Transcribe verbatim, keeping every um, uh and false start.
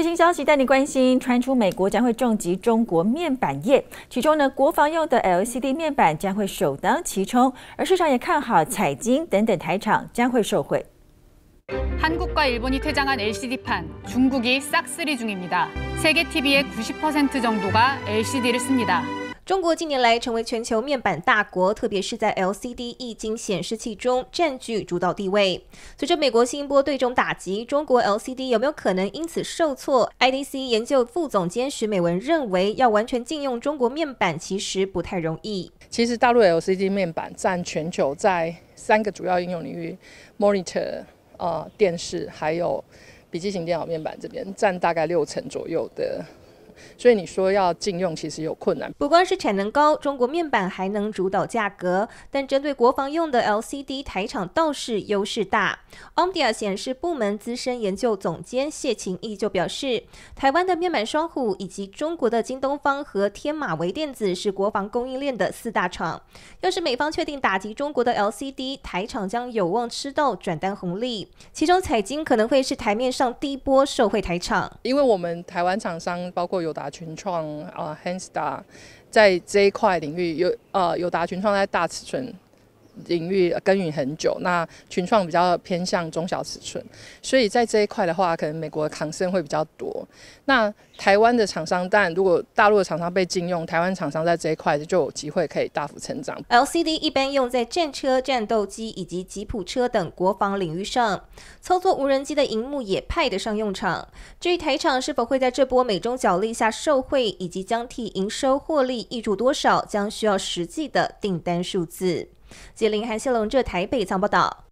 最新消息带你关心，传出美国将会重击中国面板业，其中呢，国防用的 L C D 面板将会首当其冲，而市场也看好彩晶等等台厂将会受惠。 한국과 일본이 퇴장한 엘시디판, 중국이 싹쓸이 중입니다. 세계 티비의 구십 퍼센트 정도가 엘시디를 씁니다. 中国近年来成为全球面板大国，特别是在 L C D 液晶显示器中占据主导地位。随着美国新一波对中打击，中国 L C D 有没有可能因此受挫 ？I D C 研究副总监徐美文认为，要完全禁用中国面板其实不太容易。其实大陆 L C D 面板占全球在三个主要应用领域 ：monitor。 呃，电视还有笔记型电脑面板这边占大概六成左右的，所以你说要禁用其实有困难。不光是产能高，中国面板还能主导价格，但针对国防用的 L C D 台厂倒是优势大。Omdia 显示部门资深研究总监谢晴义就表示，台湾的面板双虎以及中国的京东方和天马微电子是国防供应链的四大厂，要是美方确定打击中国的 L C D 台厂，将有望吃到转单红利。其中彩晶可能会是台面上第一波受惠台厂，因为我们台湾厂商包括友达、群创啊、Hanstar， 在这一块领域有呃友达、群创在大尺寸领域耕耘很久，那群创比较偏向中小尺寸，所以在这一块的话，可能美国的抗争会比较多。那台湾的厂商，但如果大陆的厂商被禁用，台湾厂商在这一块就有机会可以大幅成长。L C D 一般用在战车、战斗机以及吉普车等国防领域上，操作无人机的荧幕也派得上用场。至于台厂是否会在这波美中角力下受惠，以及将替营收获利挹注多少，将需要实际的订单数字。 吉林韩谢龙，这台北仓报道。